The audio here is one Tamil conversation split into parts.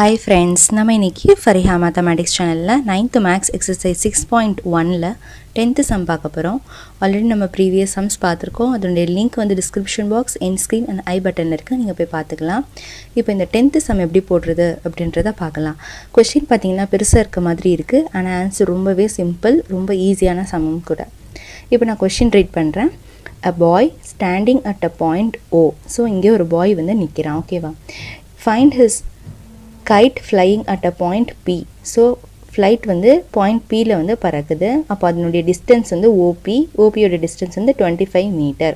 Hi friends, நம்ம இன்னைக்கு ஃபரிஹா மேத்தமேட்டிக்ஸ் சேனல்ல 9th மேக்ஸ் எக்ஸர்சைஸ் 6.1 ல 10th சம் பார்க்க போறோம். ஆல்ரெடி நம்ம previous sums பார்த்திருக்கோம். அதோட லிங்க் வந்து description box, end screen and I button இருக்கு. நீங்க போய் பார்த்துக்கலாம். இப்போ இந்த 10th சம் எப்படி போடுறது அப்படின்றத பார்க்கலாம். क्वेश्चन பாத்தீங்கன்னா பெருசா இருக்க மாதிரி இருக்கு. ஆனா ஆன்சர் ரொம்பவே சிம்பிள், ரொம்ப ஈஸியான சம் கூட. இப்போ நான் क्वेश्चन ரீட் பண்றேன். A boy standing at a point O. So இங்க ஒரு boy வந்து நிக்கிறான். ஓகேவா? Find his kite flying at a point P. So flight வந்து point P ல வந்து பறக்குது. அப்போ அதனுடைய distance வந்து OP உடைய distance வந்து 25 meter.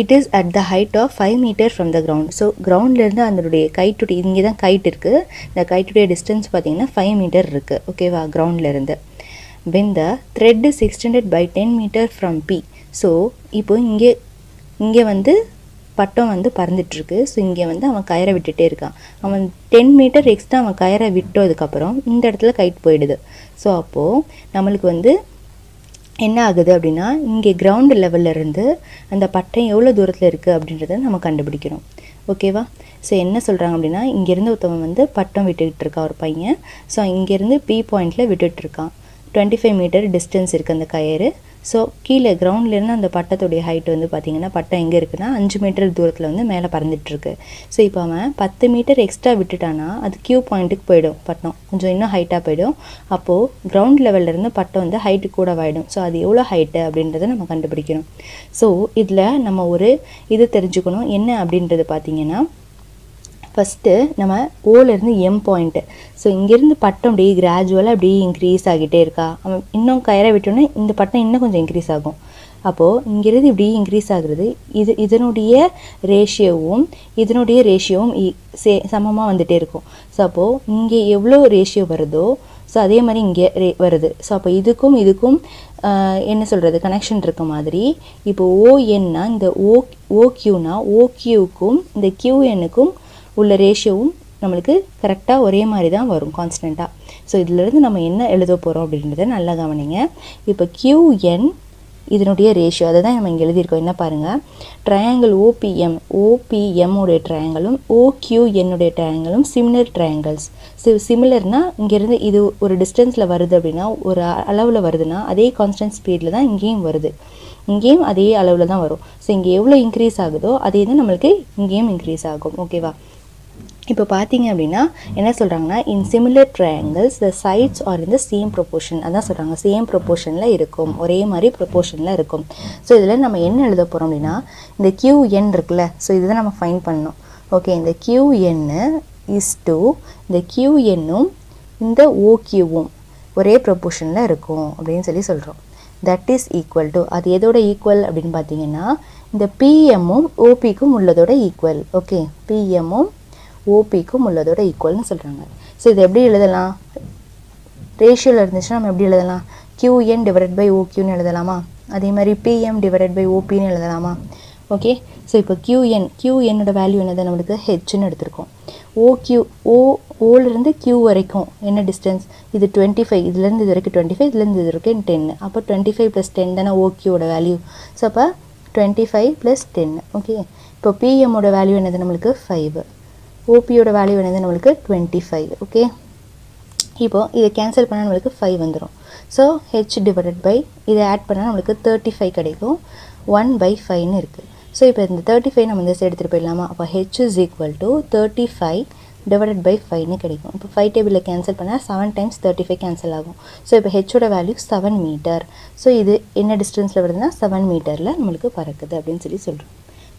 It is at the height of 5 meter from the ground. So ground ல இருந்து அதனுடைய kite உடைய இங்க தான் kite இருக்கு. இந்த kite உடைய distance பாத்தீங்கன்னா 5 meter இருக்கு. ஓகேவா? ground ல இருந்து. When the thread is extended by 10 meter from P. So இப்போ இங்க வந்து பட்டம் வந்து பறந்துட்டுருக்கு. ஸோ இங்கே வந்து அவன் கயிறை விட்டுட்டே இருக்கான். அவன் 10 மீட்டர் எக்ஸ்ட்ரா அவன் கயிறை விட்டதுக்கப்புறம் இந்த இடத்துல கைட் போயிடுது. ஸோ அப்போது நம்மளுக்கு வந்து என்ன ஆகுது அப்படின்னா, இங்கே கிரவுண்டு லெவல்லேருந்து அந்த பட்டம் எவ்வளோ தூரத்தில் இருக்குது அப்படின்றத நம்ம கண்டுபிடிக்கிறோம். ஓகேவா? ஸோ என்ன சொல்கிறாங்க அப்படின்னா, இங்கேருந்து ஒருத்தவன் வந்து பட்டம் விட்டுக்கிட்டு இருக்கான் ஒரு பையன். ஸோ இங்கேருந்து பி பாயிண்டில் விட்டுட்டுருக்கான். 25 மீட்டர் டிஸ்டன்ஸ் இருக்குது அந்த கயிறு. ஸோ கீழே கிரவுண்ட்லேருந்து அந்த பட்டத்துடைய ஹைட் வந்து பார்த்திங்கன்னா, பட்டம் எங்கே இருக்குன்னா 5 மீட்டர் தூரத்தில் வந்து மேலே பறந்துட்டுருக்கு. ஸோ இப்போ அவன் 10 மீட்டர் எக்ஸ்ட்ரா விட்டுட்டானா அது கியூ பாயிண்ட்டுக்கு போயிடும். பட்டம் கொஞ்சம் இன்னும் ஹைட்டாக போயிடும். அப்போது கிரவுண்ட் லெவல்லேருந்து பட்டம் வந்து ஹைட்டு கூடவாயிடும். ஸோ அது எவ்வளோ ஹைட்டு அப்படின்றத நம்ம கண்டுபிடிக்கணும். ஸோ இதில் நம்ம ஒரு இது தெரிஞ்சுக்கணும். என்ன அப்படின்றது பார்த்திங்கன்னா, ஃபஸ்ட்டு நம்ம ஓலேருந்து எம் பாயிண்ட்டு. ஸோ இங்கேருந்து பட்டம் அப்படியே கிராஜுவலாக அப்படியே இன்க்ரீஸ் ஆகிட்டே இருக்கா. அவன் இன்னும் கயிறை விட்டோன்னே இந்த பட்டம் இன்னும் கொஞ்சம் இன்க்ரீஸ் ஆகும். அப்போது இங்கேருந்து இப்படி இன்க்ரீஸ் ஆகுறது. இதனுடைய ரேஷியோவும் இதனுடைய ரேஷியோவும் சமமாக வந்துகிட்டே இருக்கும். ஸோ அப்போது இங்கே எவ்வளோ ரேஷியோ வருதோ ஸோ அதே மாதிரி இங்கே வருது. ஸோ அப்போ இதுக்கும் இதுக்கும் என்ன சொல்கிறது கனெக்ஷன் இருக்க மாதிரி. இப்போ ஓஎன்னா இந்த ஓக்யூனா ஓக்யூக்கும் இந்த கியூஎன்னுக்கும் உள்ள ரேஷியோவும் நம்மளுக்கு கரெக்டாக ஒரே மாதிரி தான் வரும், கான்ஸ்டண்ட்டாக. ஸோ இதிலேருந்து நம்ம என்ன எழுத போகிறோம் அப்படின்றத நல்லா கவனிங்க. இப்போ கியூஎன் இதனுடைய ரேஷியோ அதை தான் நம்ம இங்கே எழுதியிருக்கோம். என்ன பாருங்கள், ட்ரையாங்கிள் ஓபிஎம்முடைய ட்ரையாங்கிளும் ஓக்யூஎன்னுடைய ட்ரையாங்கிளும் சிமிலர் ட்ரையாங்கிள்ஸ். சிமிலர்னால் இங்கேருந்து இது ஒரு டிஸ்டன்ஸில் வருது அப்படின்னா, ஒரு அளவில் வருதுன்னா அதே கான்ஸ்டன்ட் ஸ்பீடில் தான் இங்கேயும் வருது. இங்கேயும் அதே அளவில் தான் வரும். ஸோ இங்கே எவ்வளோ இன்க்ரீஸ் ஆகுதோ அதே தான் நம்மளுக்கு இங்கேயும் இன்க்ரீஸ் ஆகும். ஓகேவா? இப்போ பார்த்தீங்க அப்படின்னா என்ன சொல்கிறாங்கன்னா, in similar triangles the sides are இந்த சேம் ப்ரொபோர்ஷன். அதான் சொல்கிறாங்க, சேம் ப்ரொபோர்ஷனில் இருக்கும், ஒரே மாதிரி ப்ரொபோர்ஷனில் இருக்கும். ஸோ இதில் நம்ம என்ன எழுத போகிறோம் அப்படின்னா, இந்த கியூஎன் இருக்குல்ல, ஸோ இதுதான் நம்ம ஃபைண்ட் பண்ணணும். ஓகே, இந்த கியூஎன்னு இஸ் டூ இந்த கியூஎன்னும் இந்த ஓக்யூவும் ஒரே ப்ரொபோர்ஷனில் இருக்கும் அப்படின்னு சொல்கிறோம். தட் இஸ் ஈக்குவல் டு, அது எதோட ஈக்குவல் அப்படின்னு பார்த்தீங்கன்னா, இந்த பிஎம்மும் ஓபிக்கும் உள்ளதோட ஈக்குவல். ஓகே, பிஎம்மும் ஓபிக்கும் உள்ளதோட ஈக்குவல்னு சொல்கிறாங்க. ஸோ இது எப்படி எழுதலாம்? ரேஷியோவில் இருந்துச்சுன்னா நம்ம எப்படி எழுதலாம்? கியூஎன் டிவைடட் பை ஓக்யூன்னு எழுதலாமா? அதே மாதிரி பிஎம் டிவைடட் பை ஓபின்னு எழுதலாமா? ஓகே, ஸோ இப்போ கியூஎன்னோட வேல்யூ என்னது? நம்மளுக்கு ஹெச்ன்னு எடுத்திருக்கோம். ஓக்யூ ஓலேருந்து கியூ வரைக்கும் என்ன டிஸ்டன்ஸ்? இது 25, இதுலேருந்து இது வரைக்கும் 25, இதுலேருந்து இது வரைக்கும் 10. அப்போ 25 + 10 தானே ஓக்யூவோட வேல்யூ. ஸோ அப்போ 25 + 10. ஓகே, இப்போ பிஎம்மோட வேல்யூ என்னது? நம்மளுக்கு 5. ஓபியோட வேல்யூ என்னது? நம்மளுக்கு 25. ஓகே, இப்போது இதை கேன்சல் பண்ணால் நம்மளுக்கு 5 வந்துடும். ஸோ ஹெச் டிவைடட் பை இதை ஆட் பண்ணால் நம்மளுக்கு 35 கிடைக்கும். 1/5ன்னு இருக்குது. ஸோ இப்போ இந்த 35 நம்ம இந்த சைடு எடுத்துகிட்டு போயிடலாமா? அப்போ ஹெச் இஸ் ஈக்குவல் டு 35 ÷ 5ன்னு கிடைக்கும். இப்போ 5 டேபிளில் கேன்சல் பண்ணால் 7 × 35 கேன்சல் ஆகும். ஸோ இப்போ ஹெச்சோட வேல்யூ 7 மீட்டர். ஸோ இது என்ன டிஸ்டன்ஸில் வருதுன்னா 7 மீட்டரில் நம்மளுக்கு பறக்குது அப்படின்னு சொல்கிறோம்.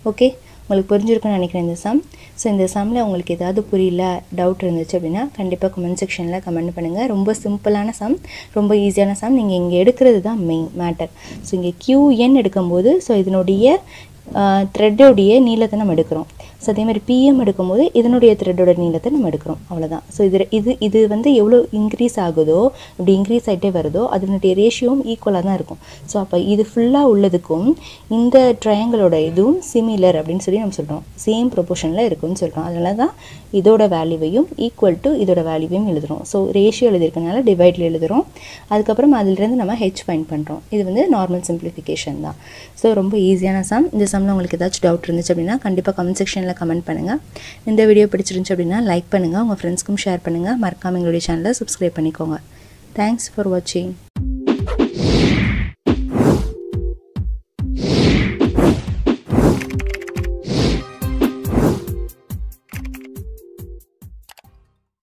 ஓகே, உங்களுக்கு புரிஞ்சிருக்குன்னு நினைக்கிறேன் இந்த சம். ஸோ இந்த சம்மில் உங்களுக்கு ஏதாவது புரியல, டவுட் இருந்துச்சு அப்படின்னா கண்டிப்பாக கமெண்ட் செக்ஷனில் கமெண்ட் பண்ணுங்கள். ரொம்ப சிம்பிளான சம், ரொம்ப ஈஸியான சம். நீங்கள் இங்கே எடுக்கிறது தான் மெயின் மேட்டர். ஸோ இங்கே கியூஎன் எடுக்கும்போது ஸோ இதனுடைய த்ரெட்டோடைய நீளத்தை நம்ம எடுக்கிறோம். ஸோ அதேமாதிரி பிஎம் எடுக்கும்போது இதனுடைய த்ரெட்டோட நீளத்தை நம்ம எடுக்கிறோம். அவ்வளோதான். ஸோ இது வந்து எவ்வளோ இன்க்ரீஸ் ஆகுதோ, இப்படி இன்க்ரீஸ் ஆகிட்டே வருதோ அதனுடைய ரேஷியோவும் ஈக்குவலாக தான் இருக்கும். ஸோ அப்போ இது ஃபுல்லாக உள்ளதுக்கும் இந்த ட்ரையாங்கிளோட இதுவும் சிமிலர் அப்படின்னு நம்ம சொல்கிறோம். சேம் ப்ரொபோர்ஷனில் இருக்கும்னு சொல்கிறோம். அதனால தான் இதோட வேல்யூவையும் ஈக்குவல் டு இதோட வேல்யூவையும் எழுதுகிறோம். ஸோ ரேஷியோ எழுதியிருக்கனால டிவைடில் எழுதுகிறோம். அதுக்கப்புறம் அதிலிருந்து நம்ம ஹெச் ஃபைண்ட் பண்ணுறோம். இது வந்து நார்மல் சிம்பிளிஃபிகேஷன் தான். ஸோ ரொம்ப ஈஸியான சம். இந்த சம்மில் உங்களுக்கு ஏதாச்சும் டவுட் இருந்துச்சு அப்படின்னா கண்டிப்பாக கமெண்ட் செக்ஷனில் கமெண்ட் பண்ணுங்கள். இந்த வீடியோ பிடிச்சிருந்துச்சு அப்படின்னா லைக் பண்ணுங்கள், உங்கள் ஃப்ரெண்ட்ஸ்க்கும் ஷேர் பண்ணுங்கள். மறக்காம எங்களுடைய சேனலை சப்ஸ்கிரைப் பண்ணிக்கோங்க. தேங்க்ஸ் ஃபார் வாட்சிங்.